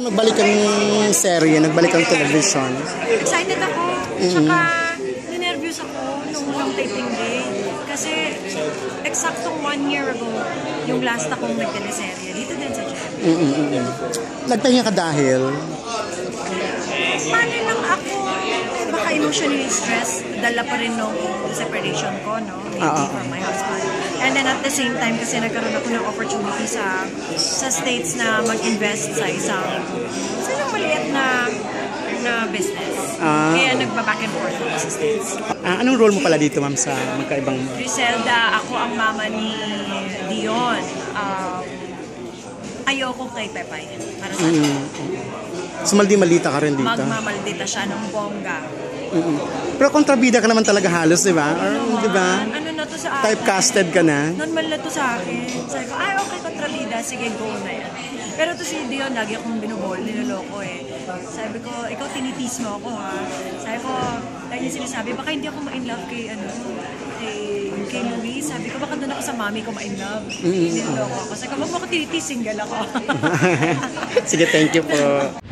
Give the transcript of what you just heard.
Nagbalik ang serye, nagbalik ang television. Excited ako, tsaka ninervous ako nung unang taping day. Kasi eksaktong 1 year ago, yung last akong nagteleserye, dito din sa Japan. Nagpahinga ka dahil? Paano lang ako, baka emotionally stressed, dala pa rin nung separation ko, no? Maybe from my husband. And then at the same time, kasi nagkaroon ako ng opportunity sa States na mag-invest sa isang maliit na business. Kaya nagbaback and forth ako sa States. Anong role mo pala dito, ma'am, sa magkaibang... Griselda, ako ang mama ni Dion. Ayoko kay Pepay. Para sa akin. So maldita ka rin dito? Magmamaldita siya ng bongga. Pero kontrabida ka naman talaga halos, di ba? Ano na to sa akin? Typecasted ka na? Normal na to sa akin. Sabi ko, ay okay, kontrabida, sige, go na yan. Pero to si Dion, lagi akong binubol, niloloko eh. Sabi ko, ikaw tinitis mo ako ha. Sabi ko, dahil yung sinasabi, baka hindi ako ma-inlove kay Luis. Sabi ko, baka doon ako sa mami ko ma-inlove. Niloloko ako. Sabi ko, wag mo ako tinitis, single ako. Sige, thank you po.